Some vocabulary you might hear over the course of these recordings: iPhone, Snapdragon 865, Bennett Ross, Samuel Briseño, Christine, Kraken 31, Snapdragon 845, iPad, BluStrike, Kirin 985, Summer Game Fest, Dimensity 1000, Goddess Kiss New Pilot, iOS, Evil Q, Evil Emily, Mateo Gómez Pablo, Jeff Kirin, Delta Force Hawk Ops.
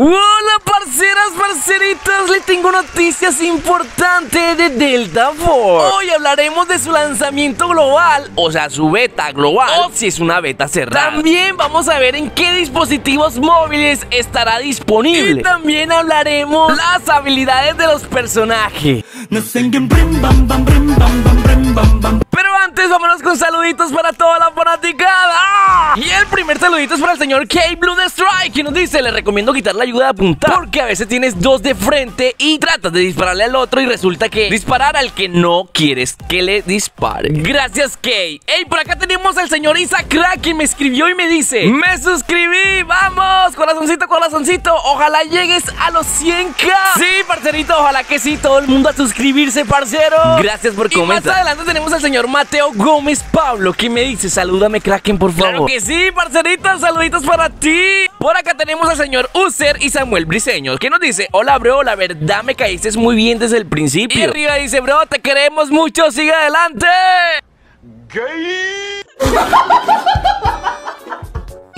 Hola parceras, parceritas, les tengo noticias importantes de Delta Force. Hoy hablaremos de su lanzamiento global, o sea su beta global, o si es una beta cerrada. También vamos a ver en qué dispositivos móviles estará disponible. Y también hablaremos las habilidades de los personajes. Pero antes vámonos con saluditos para toda la fanaticada. Y el primer saludito es para el señor BluStrike, que nos dice: le recomiendo quitar la ayuda de apuntar, porque a veces tienes dos de frente y tratas de dispararle al otro y resulta que disparar al que no quieres que le dispare. Gracias, Kay. Ey, por acá tenemos al señor Isaac, que me escribió y me dice: me suscribí, vamos, corazoncito, corazoncito, ojalá llegues a los 100k. Sí, parcerito, ojalá que sí, todo el mundo a suscribirse, parcero. Gracias por comentar. Y más adelante tenemos al señor Mateo Gómez Pablo, que me dice: salúdame, Kraken, por favor. Claro que sí, parcerito, saluditos para ti. Por acá tenemos al señor User y Samuel Briseño, que nos dice: hola bro, la verdad me caíste muy bien desde el principio. Y arriba dice: bro, te queremos mucho, sigue adelante. Gay.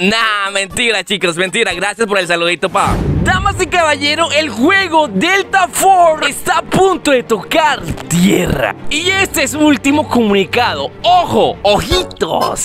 Nah, mentira, chicos, mentira. Gracias por el saludito, pa. Damas y caballero, el juego Delta Force está a punto de tocar tierra. Y este es su último comunicado. ¡Ojo! ¡Ojitos!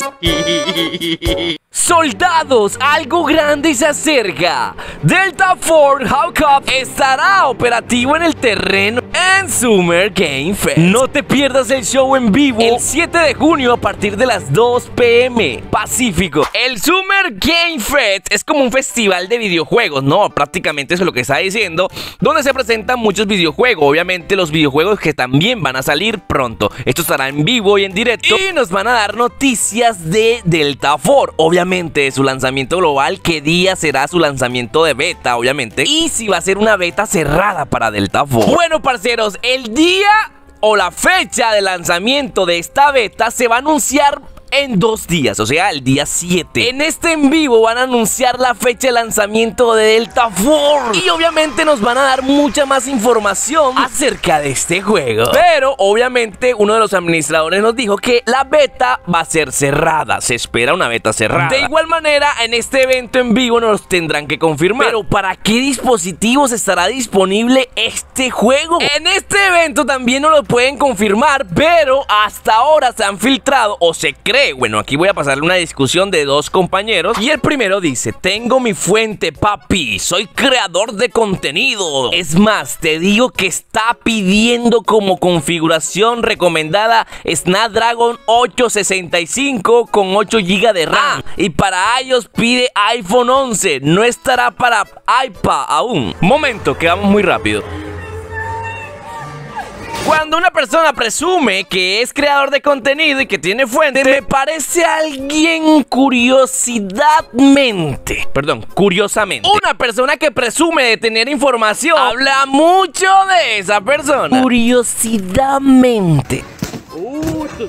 Soldados, algo grande se acerca. Delta Force Hawk Ops estará operativo en el terreno en Summer Game Fest. No te pierdas el show en vivo el 7 de junio a partir de las 2 p.m. Pacífico. El Summer Game Fest es como un festival de videojuegos, ¿no? Prácticamente eso es lo que está diciendo, donde se presentan muchos videojuegos. Obviamente los videojuegos que también van a salir pronto. Esto estará en vivo y en directo, y nos van a dar noticias de Delta Force, obviamente de su lanzamiento global, qué día será su lanzamiento de beta, obviamente, y si va a ser una beta cerrada para Delta Force. Bueno, parceros, el día o la fecha de lanzamiento de esta beta se va a anunciar en 2 días, o sea, el día 7. En este en vivo van a anunciar la fecha de lanzamiento de Delta Force, y obviamente nos van a dar mucha más información acerca de este juego. Pero obviamente uno de los administradores nos dijo que la beta va a ser cerrada. Se espera una beta cerrada. De igual manera, en este evento en vivo nos tendrán que confirmar. Pero ¿para qué dispositivos estará disponible este juego? En este evento también no lo pueden confirmar, pero hasta ahora se han filtrado, o se cree. Bueno, aquí voy a pasarle una discusión de dos compañeros. Y el primero dice: tengo mi fuente, papi, soy creador de contenido. Es más, te digo que está pidiendo como configuración recomendada Snapdragon 865 con 8 GB de RAM. Y para iOS pide iPhone 11. No estará para iPad aún. Momento, que vamos muy rápido. Cuando una persona presume que es creador de contenido y que tiene fuente, me parece alguien curiosamente. Una persona que presume de tener información habla mucho de esa persona curiosidadmente.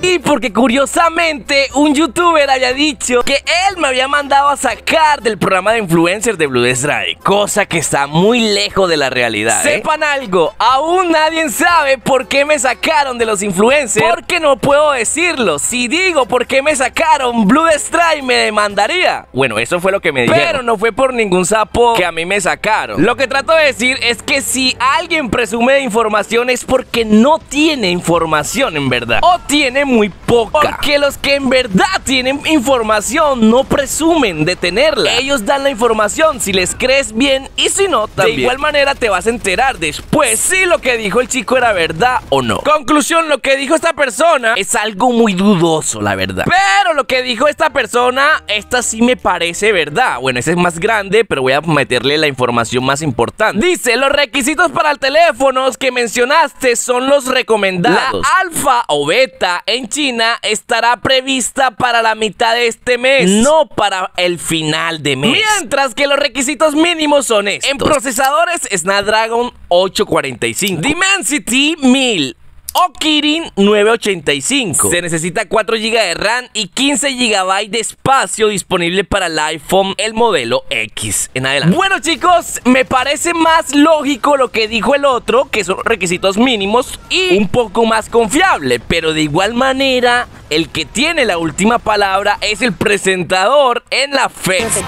Y porque curiosamente un youtuber había dicho que él me había mandado a sacar del programa de influencers de BluStrike, cosa que está muy lejos de la realidad. Sepan algo, aún nadie sabe por qué me sacaron de los influencers, porque no puedo decirlo. Si digo por qué me sacaron, BluStrike me demandaría. Bueno, eso fue lo que me dijeron, pero no fue por ningún sapo que a mí me sacaron. Lo que trato de decir es que si alguien presume de información es porque no tiene información en verdad, o tiene muy poca. Porque los que en verdad tienen información no presumen de tenerla. Ellos dan la información si les crees bien, y si no, también. De igual manera te vas a enterar después si lo que dijo el chico era verdad o no. Conclusión, lo que dijo esta persona es algo muy dudoso, la verdad. Pero lo que dijo esta persona, esta sí me parece verdad. Bueno, ese es más grande, pero voy a meterle la información más importante. Dice: los requisitos para el teléfono que mencionaste son los recomendados. La alfa o beta en China estará prevista para la mitad de este mes, no para el final de mes. Mientras que los requisitos mínimos son estos: en procesadores, Snapdragon 845, Dimensity 1000 o Kirin 985. Se necesita 4 GB de RAM y 15 GB de espacio disponible para el iPhone, el modelo X en adelante. Bueno, chicos, me parece más lógico lo que dijo el otro, que son requisitos mínimos, y un poco más confiable. Pero de igual manera, el que tiene la última palabra es el presentador en la FES.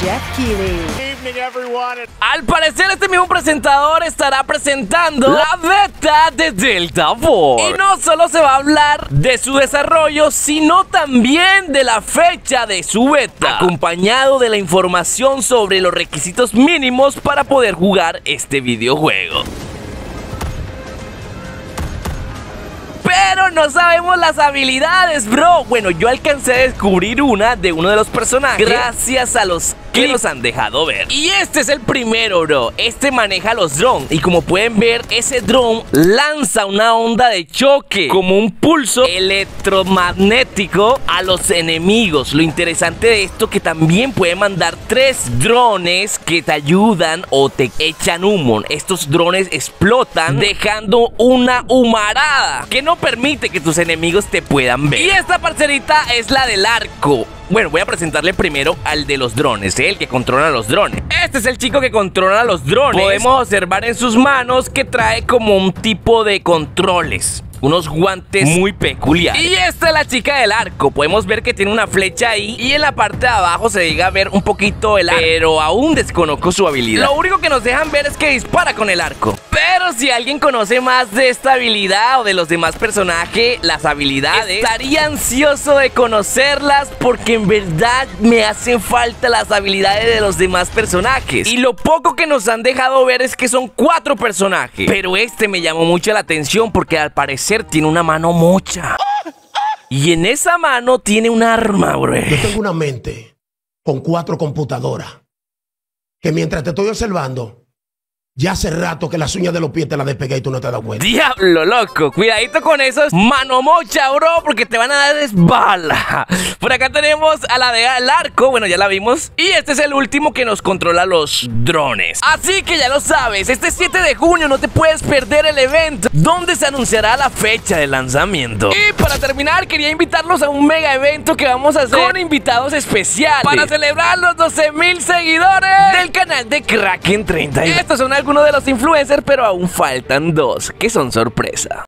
Jeff Kirin. Al parecer este mismo presentador estará presentando la beta de Delta Force. Y no solo se va a hablar de su desarrollo, sino también de la fecha de su beta, acompañado de la información sobre los requisitos mínimos para poder jugar este videojuego. Pero no sabemos las habilidades, bro. Bueno, yo alcancé a descubrir una de uno de los personajes gracias a los que nos han dejado ver. Y este es el primero, bro. Este maneja los drones. Y como pueden ver, ese drone lanza una onda de choque, como un pulso electromagnético, a los enemigos. Lo interesante de esto es que también puede mandar 3 drones que te ayudan o te echan humo. Estos drones explotan dejando una humarada que no permite que tus enemigos te puedan ver. Y esta parcerita es la del arco. Bueno, voy a presentarle primero al de los drones, el que controla los drones. Este es el chico que controla los drones. Podemos observar en sus manos que trae como un tipo de controles, unos guantes muy peculiares. Y esta es la chica del arco. Podemos ver que tiene una flecha ahí, y en la parte de abajo se llega a ver un poquito el arco, pero aún desconozco su habilidad. Lo único que nos dejan ver es que dispara con el arco. Pero si alguien conoce más de esta habilidad o de los demás personajes, las habilidades, estaría ansioso de conocerlas, porque en verdad me hacen falta las habilidades de los demás personajes. Y lo poco que nos han dejado ver es que son 4 personajes, pero este me llamó mucho la atención porque al parecer tiene una mano mocha. Y en esa mano tiene un arma, bro. Yo tengo una mente con 4 computadoras que mientras te estoy observando, ya hace rato que las uñas de los pies te las despegué y tú no te has dado cuenta. Diablo, loco. Cuidadito con esos mano mocha, bro, porque te van a dar bala. Por acá tenemos a la de al arco. Bueno, ya la vimos. Y este es el último que nos controla los drones. Así que ya lo sabes, este 7 de junio no te puedes perder el evento donde se anunciará la fecha de lanzamiento. Y para terminar, quería invitarlos a un mega evento que vamos a hacer con invitados especiales para celebrar los 12.000 seguidores del canal de Kraken 31. Estos son algunos de los influencers, pero aún faltan 2 que son sorpresa.